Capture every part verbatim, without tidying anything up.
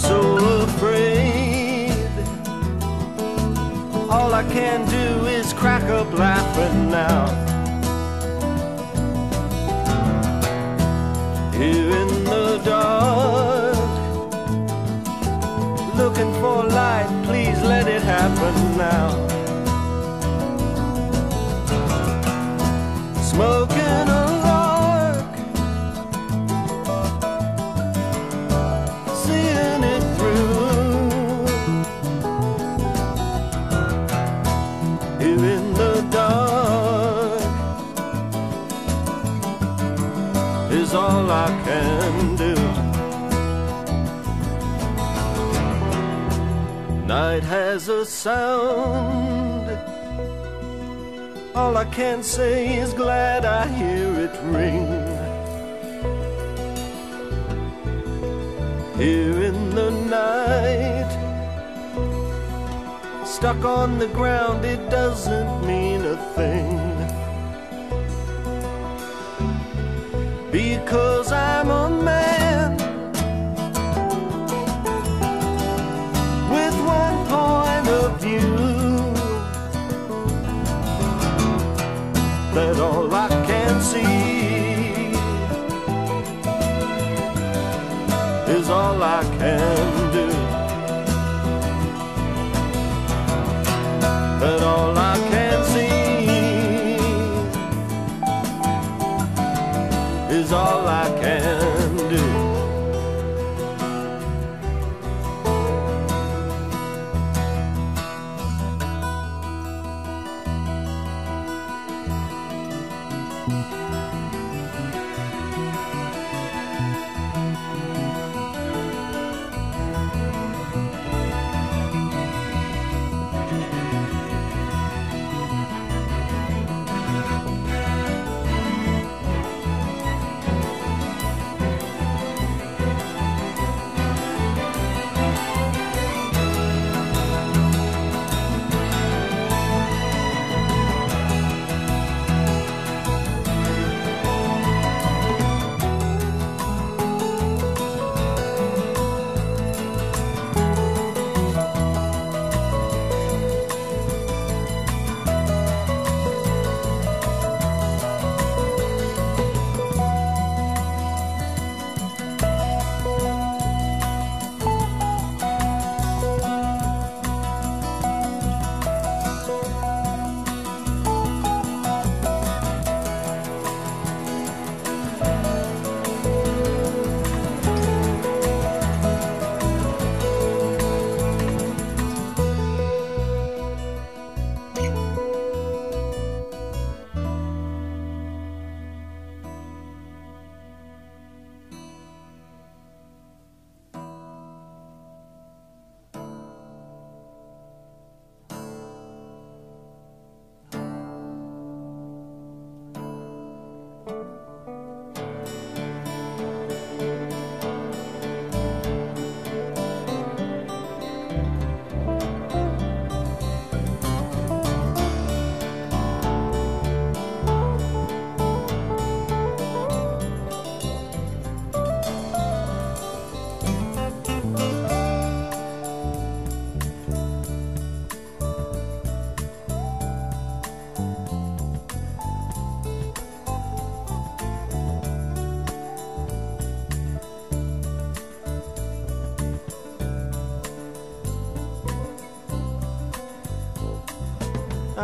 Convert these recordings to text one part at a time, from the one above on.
I'm so afraid. All I can do is crack up laughing now. Here in the dark, looking for light, please let it happen now. Smoking a is all I can do. Night has a sound. All I can say is glad I hear it ring. Here in the night, stuck on the ground, it doesn't mean a thing. Because I'm a man with one point of view, that all I can see is all I can do, that all I can see is all I can do.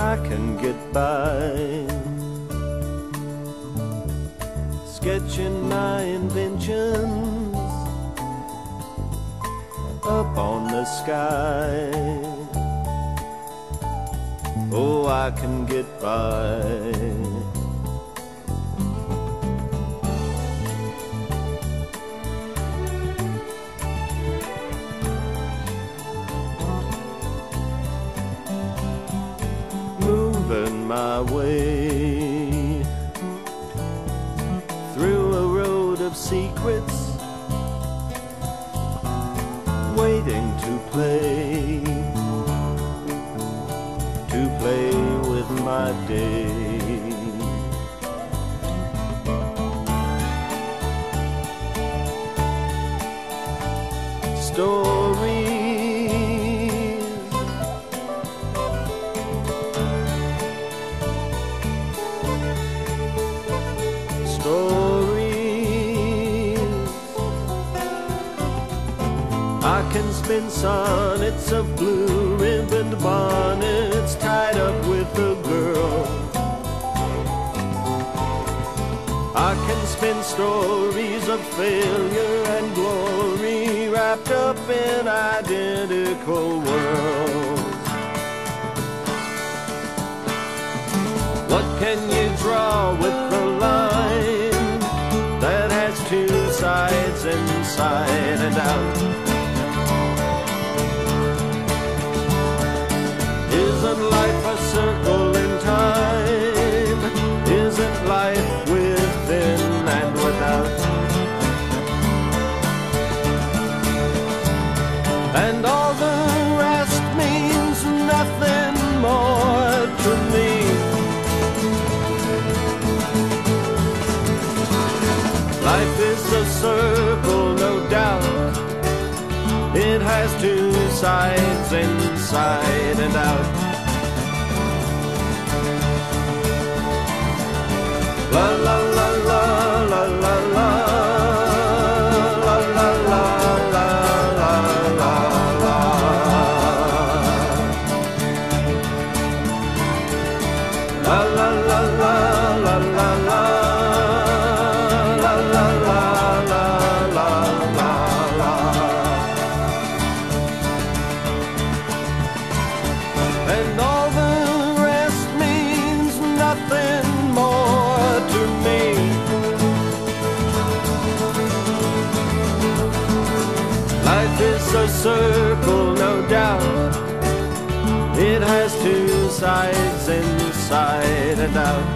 I can get by sketching my inventions up on the sky. Oh, I can get by. My way through a road of secrets, waiting to play, to play with my day. Story stories. I can spin sonnets of blue ribboned bonnets tied up with a girl. I can spin stories of failure and glory wrapped up in identical worlds. What can you draw with the line that has two sides, inside and out? Isn't life a circle in time? Isn't life within and without? And all the rest means nothing more to me. Life is a circle, no doubt. It has two sides, inside and out. La la la la la la la la la la la la la la la la la la la. And all the rest means nothing more to me. Life is a circle, no doubt. It has two sides, inside and out.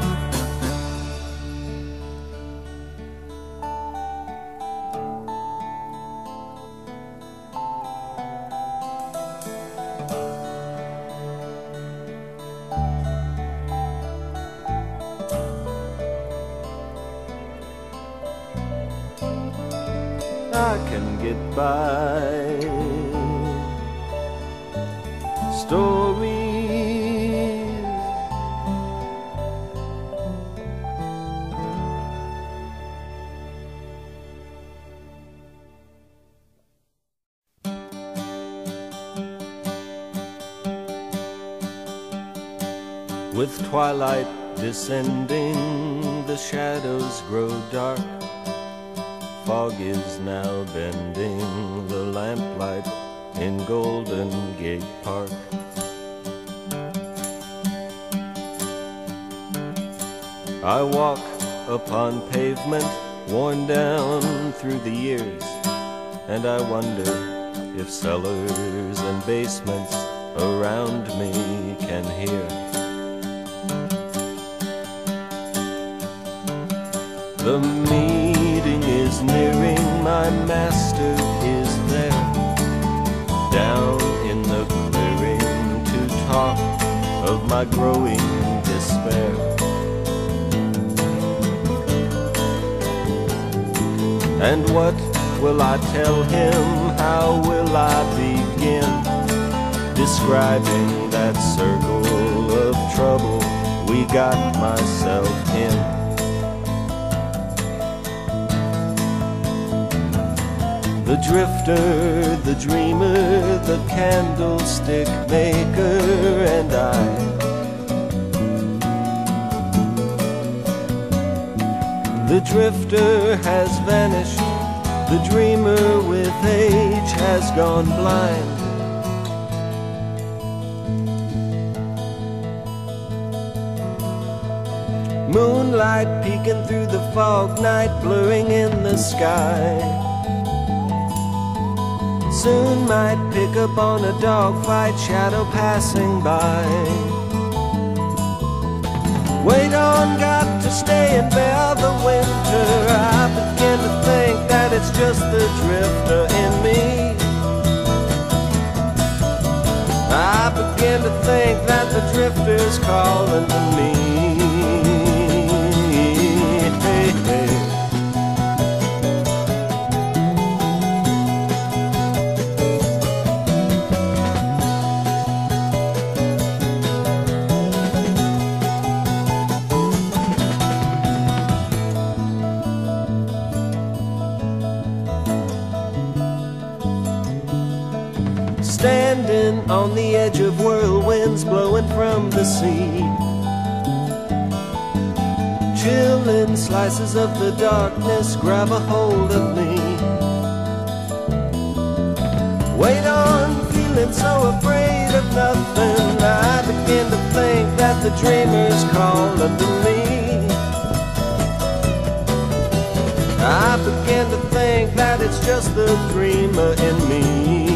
I can get by, stories. With twilight descending, the shadows grow dark. Fog is now bending the lamplight in Golden Gate Park. I walk upon pavement worn down through the years, and I wonder if cellars and basements around me can hear. The meeting is nearing, my master is there, down in the clearing to talk of my growing despair. And what will I tell him? How will I begin describing that circle of trouble we got myself in? The drifter, the dreamer, the candlestick maker, and I. The drifter has vanished, the dreamer with age has gone blind. Moonlight peeking through the fog, night blurring in the sky. Soon might pick up on a dogfight, shadow passing by. Wait on God to stay and bear the winter. I begin to think that it's just the drifter in me. I begin to think that the drifter's calling to me. swimming on the edge of whirlwinds blowing from the sea. Chilling slices of the darkness grab a hold of me. Wait on, feeling so afraid of nothing, I begin to think that the dreamers call unto me. I begin to think that it's just the dreamer in me.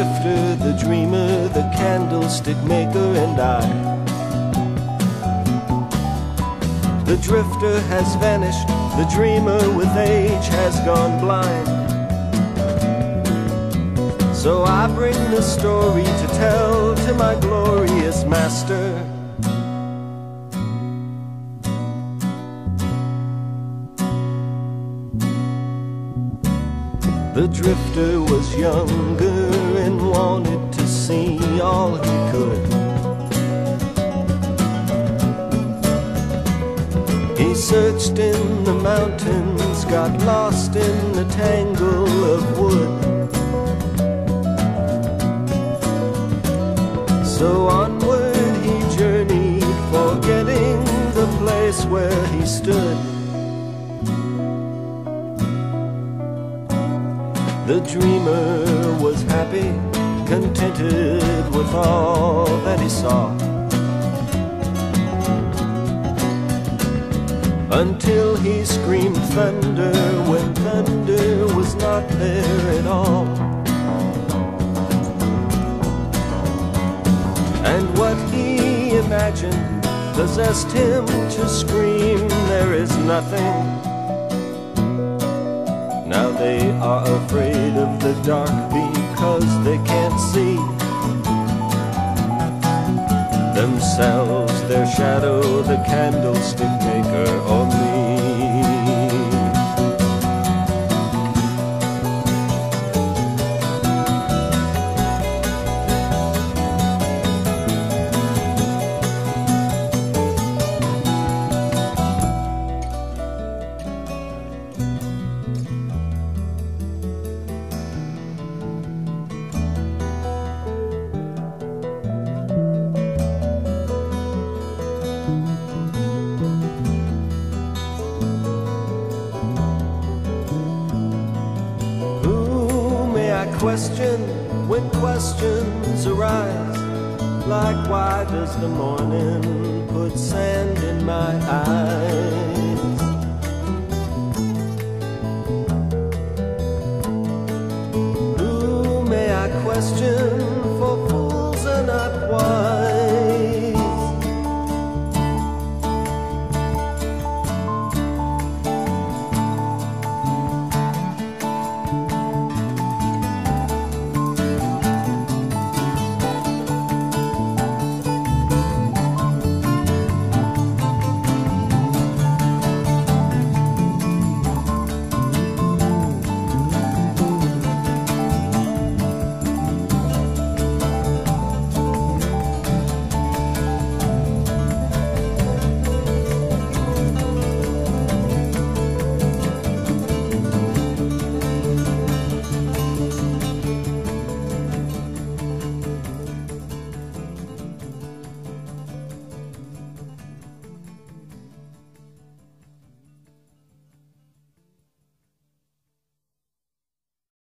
Drifter, the dreamer, the candlestick maker, and I. The drifter has vanished, the dreamer with age has gone blind. So I bring the story to tell to my glorious master. The drifter was younger and wanted to see all he could. He searched in the mountains, got lost in the tangle of wood. So onward he journeyed, forgetting the place where he stood. The dreamer was happy, contented with all that he saw, until he screamed thunder when thunder was not there at all. And what he imagined possessed him to scream, "There is nothing." Now they are afraid of the dark because they can't see themselves, their shadow, the candlestick maker, or me. Question when questions arise, like why does the morning put sand in my eyes? Who may I question